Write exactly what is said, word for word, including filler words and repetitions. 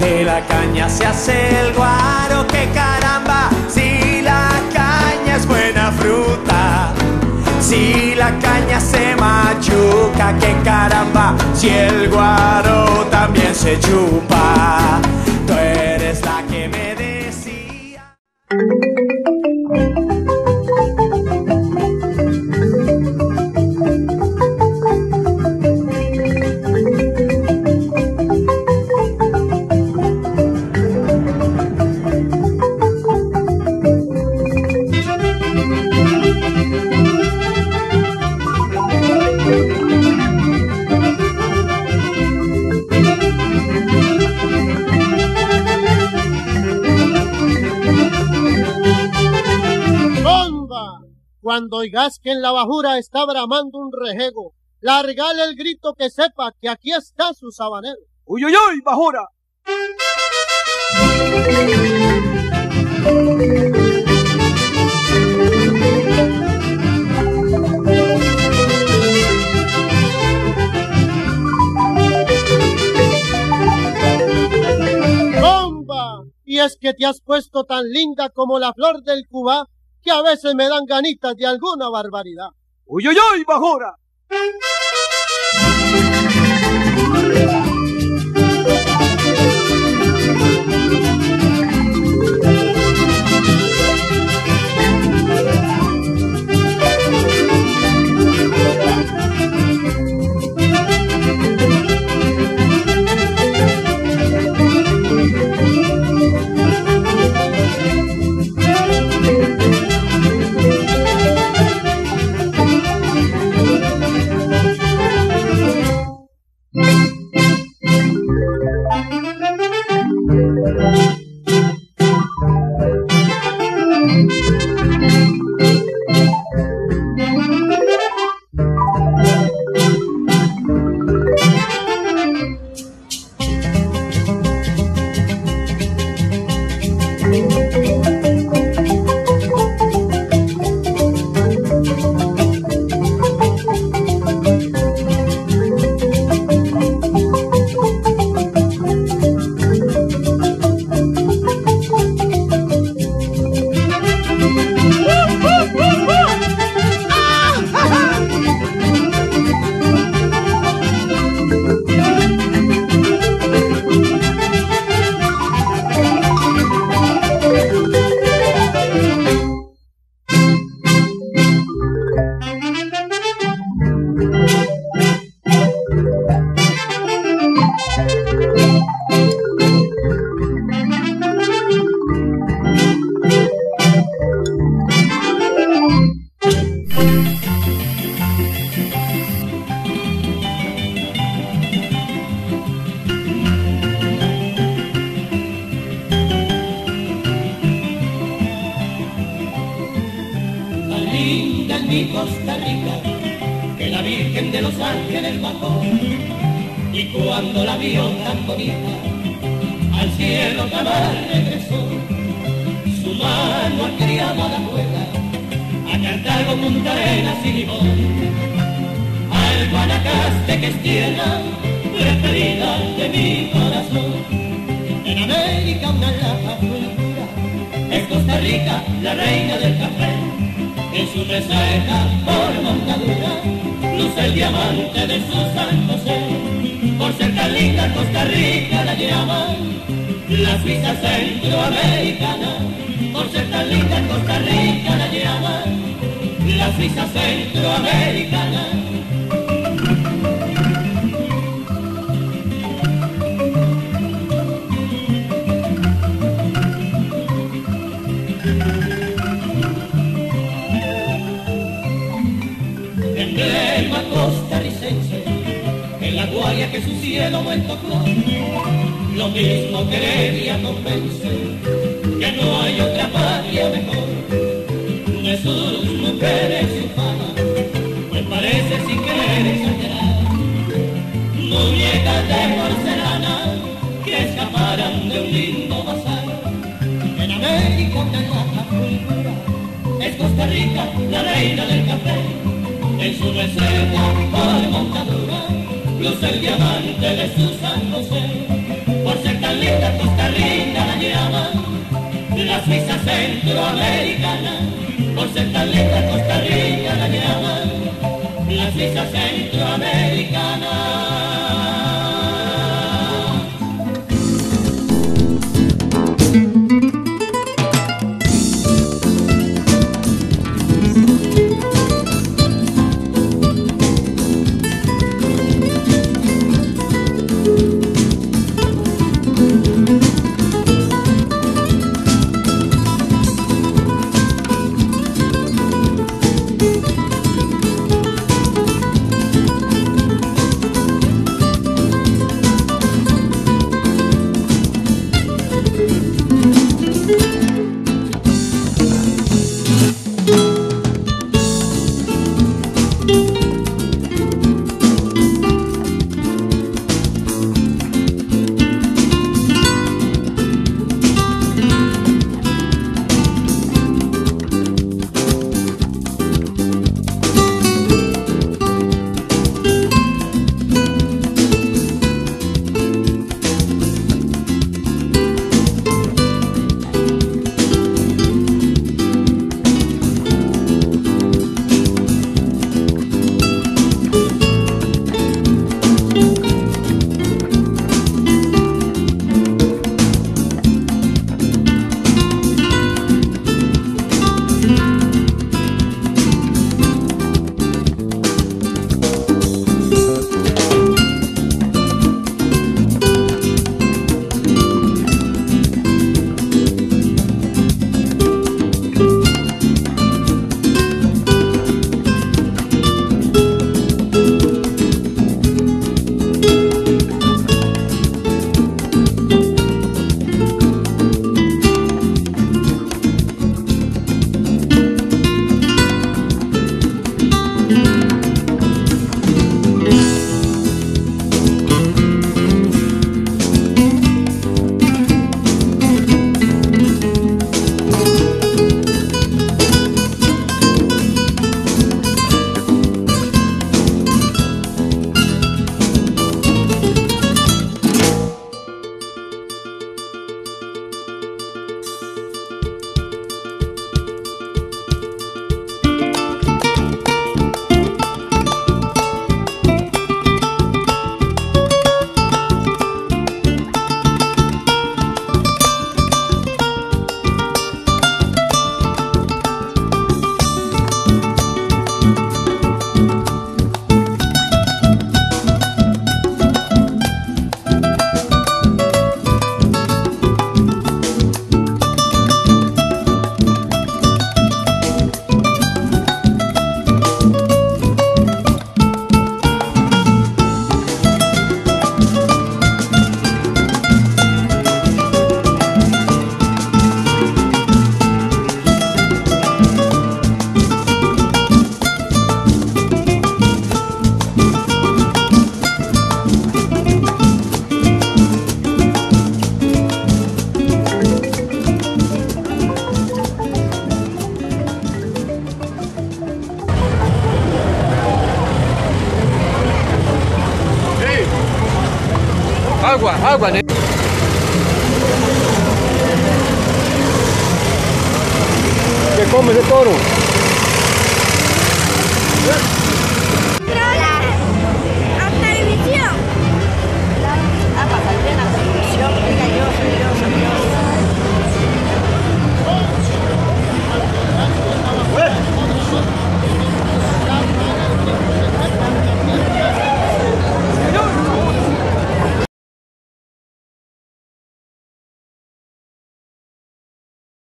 de la caña se hace el guaro, que caramba, si la caña es buena fruta, si la caña se machuca, que caramba, si el guaro también se chupa. Tú eres la que me decía. Cuando oigas que en la bajura está bramando un rejego, largale el grito que sepa que aquí está su sabanero. ¡Uy, uy, uy, bajura! ¡Bomba! Y es que te has puesto tan linda como la flor del Cubá, que a veces me dan ganitas de alguna barbaridad. ¡Uy, uy, uy, bajura! por ser tan linda Costa Rica la llaman, la Suiza centroamericana, por ser tan linda Costa Rica la llaman, la Suiza centroamericana. Agua, agua, ¿eh? ¿Qué come ese toro? ¿Eh?